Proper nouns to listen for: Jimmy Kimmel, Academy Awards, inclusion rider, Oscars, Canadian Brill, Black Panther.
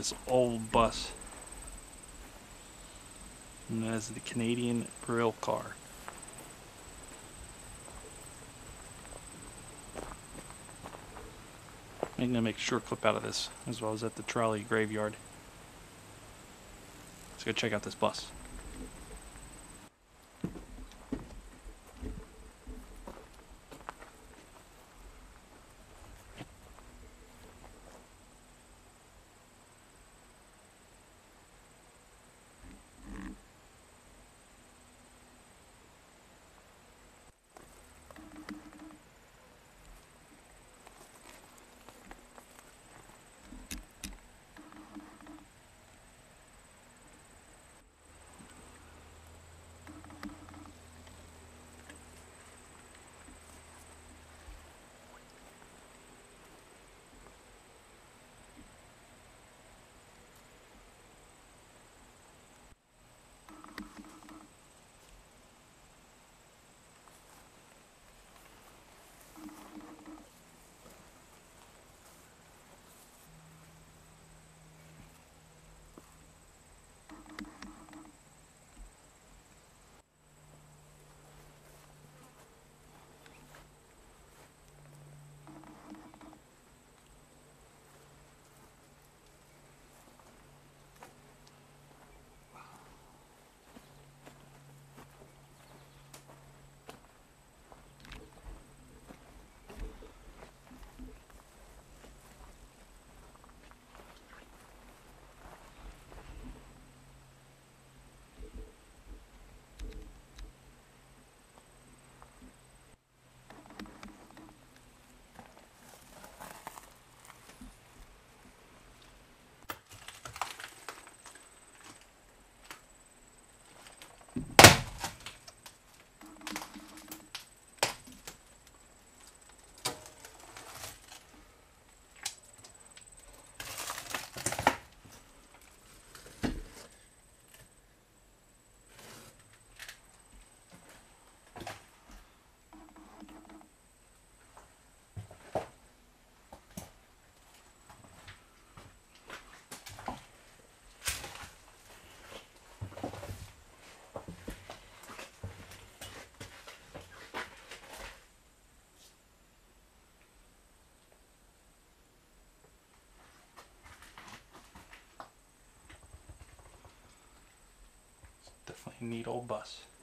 this old bus. And that is the Canadian Brill car. I'm going to make a short clip out of this, as well as at the trolley graveyard. Let's go check out this bus. Definitely a neat old bus.